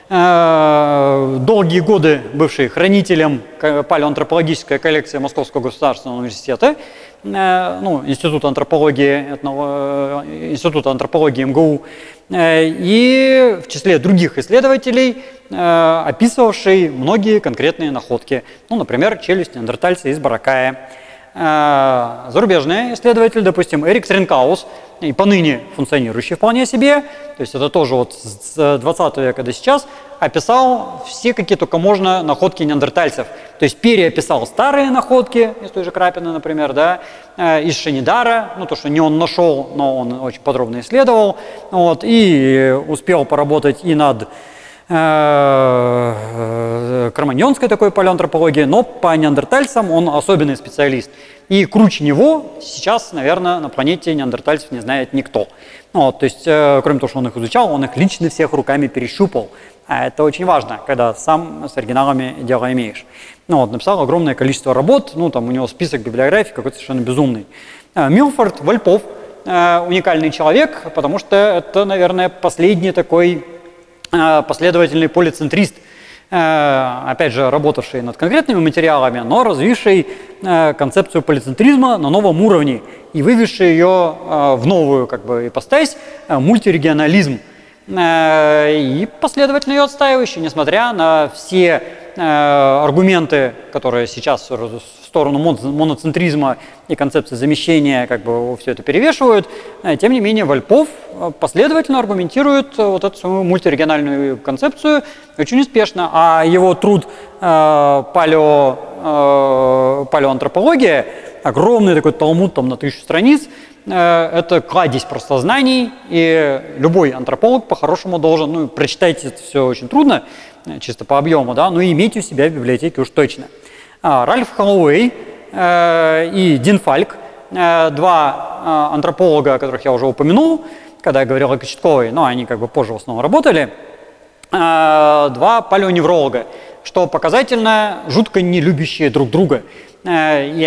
э, долгие годы бывший хранителем палеоантропологической коллекции Московского государственного университета, э, ну, Института антропологии, этно, э, Института антропологии МГУ, э, и в числе других исследователей, э, описывавший многие конкретные находки, ну, например, челюсть неандертальца из Баракая. Зарубежный исследователь, допустим, Эрик Стринкаус, и поныне функционирующий вполне себе, то есть это тоже вот с двадцатого века до сейчас, описал все, какие только можно, находки неандертальцев. То есть переописал старые находки, из той же Крапины, например, да, из Шенидара, ну то, что не он нашел, но он очень подробно исследовал, вот, и успел поработать и над кроманьонской такой палеоантропологии, но по неандертальцам он особенный специалист. И круче него сейчас, наверное, на планете неандертальцев не знает никто. Вот, то есть, кроме того, что он их изучал, он их лично всех руками перещупал. А это очень важно, когда сам с оригиналами дело имеешь. Ну, вот, написал огромное количество работ, ну там у него список библиографий какой-то совершенно безумный. Милфорд Уолпофф уникальный человек, потому что это, наверное, последний такой последовательный полицентрист, опять же, работавший над конкретными материалами, но развивший концепцию полицентризма на новом уровне и вывезший ее в новую, как бы, ипостась мультирегионализм. И последовательно ее отстаивающий, несмотря на все аргументы, которые сейчас в сторону моноцентризма и концепции замещения, как бы, все это перевешивают, тем не менее Уолпофф последовательно аргументирует вот эту свою мультирегиональную концепцию очень успешно, а его труд палео, палеоантропология, огромный такой талмуд там на тысячу страниц, это кладезь просто знаний, и любой антрополог по-хорошему должен, ну, прочитать это все очень трудно, чисто по объему, да, но и иметь у себя в библиотеке уж точно. Ральф Холлоуэй и Дин Фальк, два антрополога, о которых я уже упомянул, когда я говорил о Кочетковой, но они, как бы, позже в основном работали, два палеоневролога, что показательно, жутко не любящие друг друга. И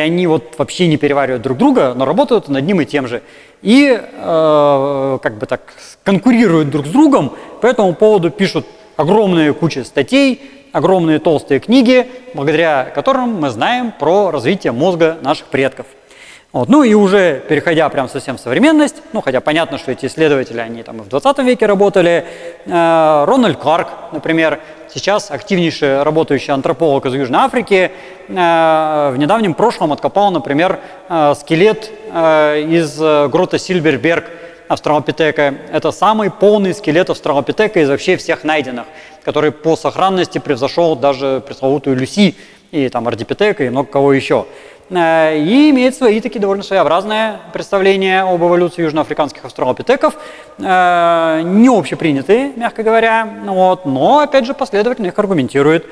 они вот вообще не переваривают друг друга, но работают над ним и тем же. И, э, как бы так, конкурируют друг с другом, по этому поводу пишут огромные кучи статей, огромные толстые книги, благодаря которым мы знаем про развитие мозга наших предков. Вот. Ну и уже переходя прям совсем в современность, ну хотя понятно, что эти исследователи, они там и в двадцатом веке работали, э, Рональд Кларк, например, сейчас активнейший работающий антрополог из Южной Африки, э, в недавнем прошлом откопал, например, э, скелет э, из грота Сильберберг австралопитека. Это самый полный скелет австралопитека из вообще всех найденных, который по сохранности превзошел даже пресловутую Люси и там ардипитека и много кого еще. и имеет свои такие довольно своеобразные представления об эволюции южноафриканских австралопитеков, не общепринятые, мягко говоря, вот, но, опять же, последовательно их аргументирует.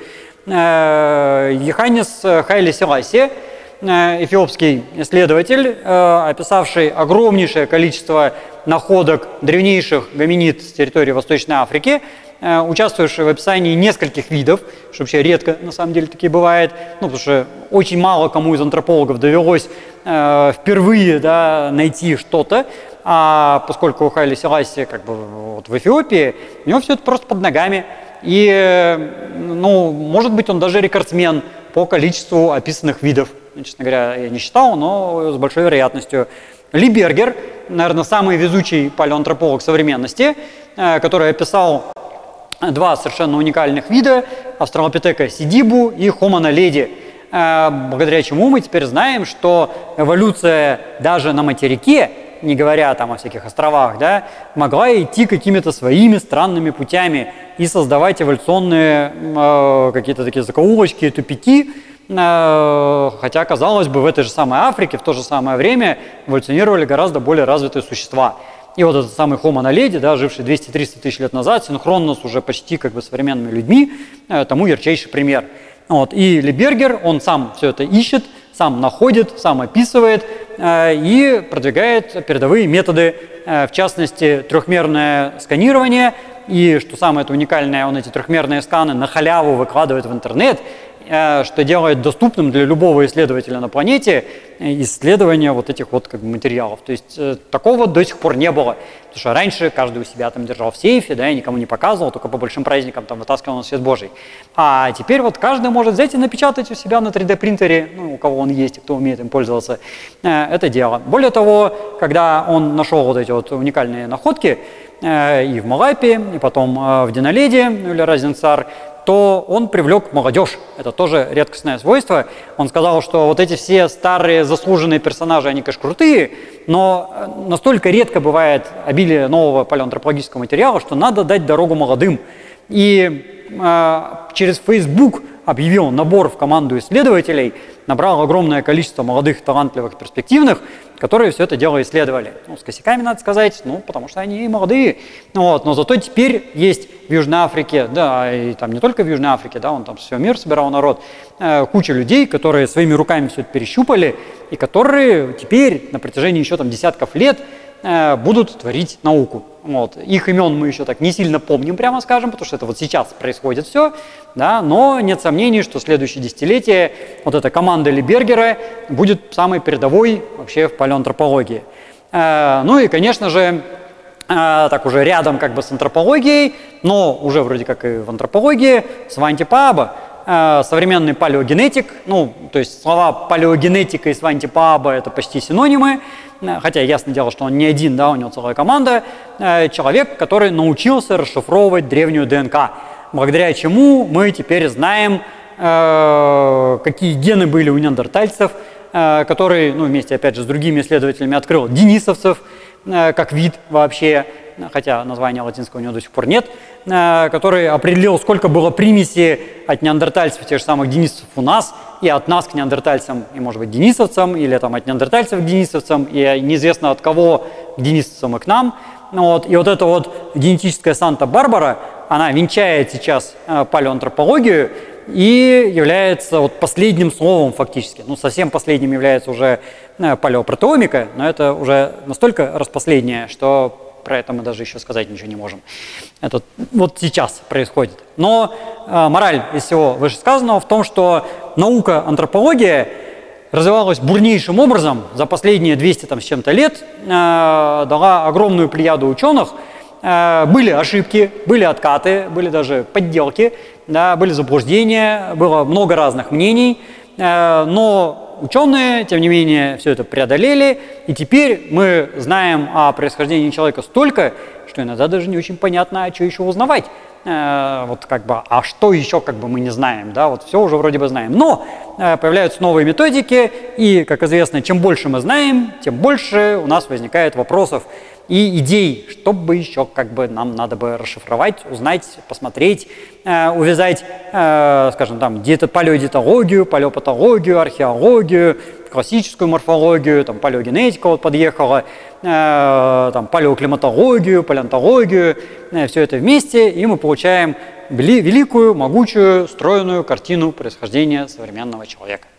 Йоханнес Хайли Селаси, эфиопский исследователь, описавший огромнейшее количество находок древнейших гоминид с территории Восточной Африки, участвующий в описании нескольких видов, что вообще редко на самом деле такие бывает, ну, потому что очень мало кому из антропологов довелось э, впервые да, найти что-то, а поскольку Хайли Селаси как бы вот в Эфиопии, у него все это просто под ногами, и, ну, может быть, он даже рекордсмен по количеству описанных видов, честно говоря, я не считал, но с большой вероятностью. Ли Бергер, наверное, самый везучий палеоантрополог современности, э, который описал два совершенно уникальных вида – австралопитека сидибу и хомона леди, благодаря чему мы теперь знаем, что эволюция даже на материке, не говоря там о всяких островах, да, могла идти какими-то своими странными путями и создавать эволюционные э, какие-то такие закоулочки, тупики, э, хотя, казалось бы, в этой же самой Африке в то же самое время эволюционировали гораздо более развитые существа. И вот этот самый хомона леди, да, живший двести-триста тысяч лет назад, синхронно с уже почти как бы современными людьми, тому ярчайший пример. Вот. И Ли Бергер, он сам все это ищет, сам находит, сам описывает э, и продвигает передовые методы, э, в частности, трехмерное сканирование. И, что самое это уникальное, он эти трехмерные сканы на халяву выкладывает в интернет, э, что делает доступным для любого исследователя на планете исследование вот этих вот как бы материалов. То есть э, такого до сих пор не было. Потому что раньше каждый у себя там держал в сейфе, да, и никому не показывал, только по большим праздникам там вытаскивал на свет Божий. А теперь вот каждый может взять и напечатать у себя на три дэ принтере, ну, у кого он есть и кто умеет им пользоваться, э, это дело. Более того, когда он нашел вот эти вот уникальные находки э, и в Малайпе, и потом э, в Диналеде, ну, или Разинцар, то он привлек молодежь. Это тоже редкостное свойство. Он сказал, что вот эти все старые заслуженные персонажи, они, конечно, крутые, но настолько редко бывает обилие нового палеоантропологического материала, что надо дать дорогу молодым. И э, через Facebook объявил набор в команду исследователей, набрал огромное количество молодых, талантливых, перспективных, которые все это дело исследовали. Ну, с косяками, надо сказать, ну, потому что они и молодые. Вот. Но зато теперь есть в Южной Африке, да, и там не только в Южной Африке, да, он там все мир собирал народ, э, куча людей, которые своими руками все это перещупали, и которые теперь на протяжении еще там десятков лет э, будут творить науку. Вот. Их имен мы еще так не сильно помним, прямо скажем, потому что это вот сейчас происходит все, да, но нет сомнений, что следующее десятилетие вот эта команда Ли Бергера будет самой передовой вообще в палеоантропологии. Э, ну и, конечно же, э, так уже рядом как бы с антропологией, но уже вроде как и в антропологии, Сванте Пэабо, э, современный палеогенетик, ну, то есть слова палеогенетика и Сванте Пэабо это почти синонимы, хотя ясное дело, что он не один, да, у него целая команда, э, человек, который научился расшифровывать древнюю ДНК, благодаря чему мы теперь знаем, э, какие гены были у неандертальцев, э, который, ну, вместе, опять же, с другими исследователями открыл денисовцев, э, как вид вообще, хотя названия латинского у него до сих пор нет, э, который определил, сколько было примеси от неандертальцев, тех же самых денисовцев у нас, и от нас к неандертальцам, и, может быть, денисовцам, или там от неандертальцев к денисовцам, и неизвестно от кого к денисовцам и к нам. Вот. И вот эта вот генетическая Санта-Барбара, она венчает сейчас э, палеоантропологию и является вот последним словом фактически. Ну, совсем последним является уже э, палеопротеомика, но это уже настолько распоследнее, что про это мы даже еще сказать ничего не можем. Это вот сейчас происходит. Но э, мораль из всего вышесказанного в том, что наука антропология развивалась бурнейшим образом за последние двести там, с чем-то лет, э, дала огромную плеяду ученых, э, были ошибки, были откаты, были даже подделки, да, были заблуждения, было много разных мнений, э, но ученые, тем не менее, все это преодолели, и теперь мы знаем о происхождении человека столько, что иногда даже не очень понятно, а что еще узнавать, э, вот как бы, а что еще как бы мы не знаем, да, вот все уже вроде бы знаем, но э, появляются новые методики, и, как известно, чем больше мы знаем, тем больше у нас возникает вопросов и идей, что бы еще как бы нам надо бы расшифровать, узнать, посмотреть, э, увязать, э, скажем там, палеодиетологию, палеопатологию, археологию, классическую морфологию, там, палеогенетика вот подъехала, э, там, палеоклиматологию, палеонтологию, э, все это вместе, и мы получаем великую, могучую, стройную картину происхождения современного человека.